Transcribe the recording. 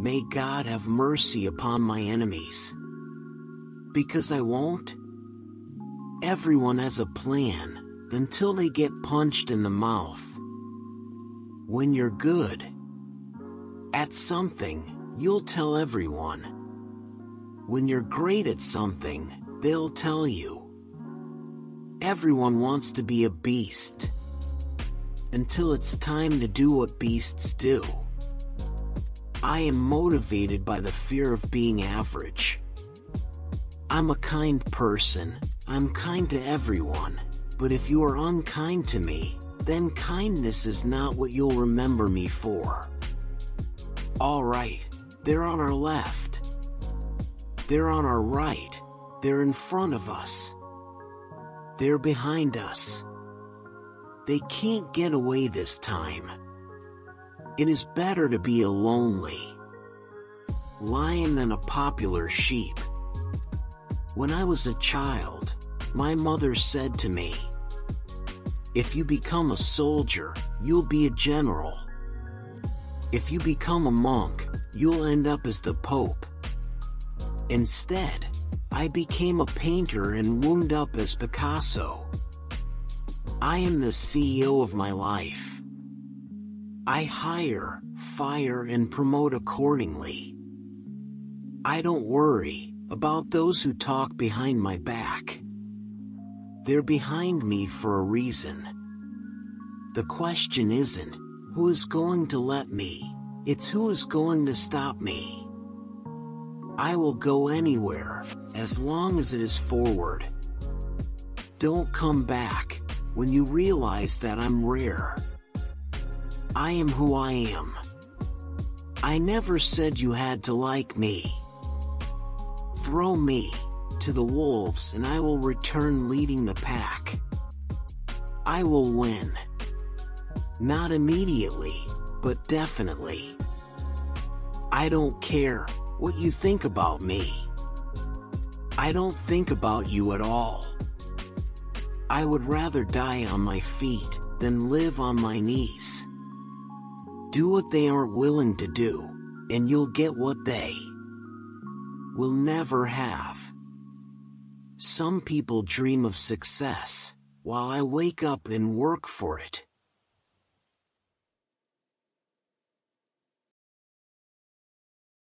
May God have mercy upon my enemies. Because I won't. Everyone has a plan until they get punched in the mouth. When you're good at something, you'll tell everyone. When you're great at something, they'll tell you. Everyone wants to be a beast until it's time to do what beasts do. I am motivated by the fear of being average. I'm a kind person. I'm kind to everyone. But if you are unkind to me, then kindness is not what you'll remember me for. Alright, they're on our left. They're on our right. They're in front of us. They're behind us. They can't get away this time. It is better to be a lonely lion than a popular sheep. When I was a child, my mother said to me, "If you become a soldier, you'll be a general. If you become a monk, you'll end up as the Pope." Instead, I became a painter and wound up as Picasso. I am the CEO of my life. I hire, fire, and promote accordingly. I don't worry about those who talk behind my back. They're behind me for a reason. The question isn't who is going to let me, it's who is going to stop me. I will go anywhere, as long as it is forward. Don't come back when you realize that I'm rare. I am who I am. I never said you had to like me. Throw me to the wolves and I will return leading the pack. I will win. Not immediately, but definitely. I don't care what you think about me. I don't think about you at all. I would rather die on my feet than live on my knees. Do what they aren't willing to do, and you'll get what they will never have. Some people dream of success, while I wake up and work for it.